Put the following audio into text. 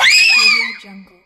AudioJungle.